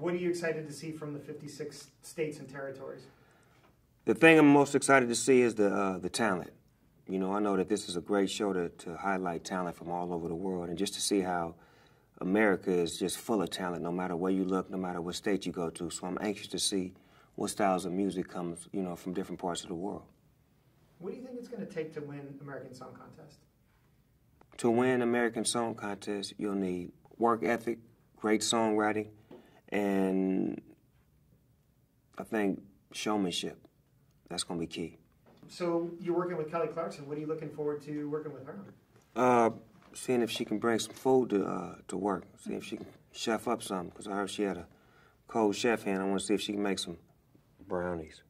What are you excited to see from the 56 states and territories? The thing I'm most excited to see is the talent. You know, I know that this is a great show to highlight talent from all over the world, and just to see how America is just full of talent, no matter where you look, no matter what state you go to. So I'm anxious to see what styles of music comes, you know, from different parts of the world. What do you think it's going to take to win American Song Contest? To win American Song Contest, you'll need work ethic, great songwriting, and I think showmanship. That's going to be key. So you're working with Kelly Clarkson. What are you looking forward to working with her? Seeing if she can bring some food to work. See if she can chef up something, because I heard she had a cold chef hand. I want to see if she can make some brownies.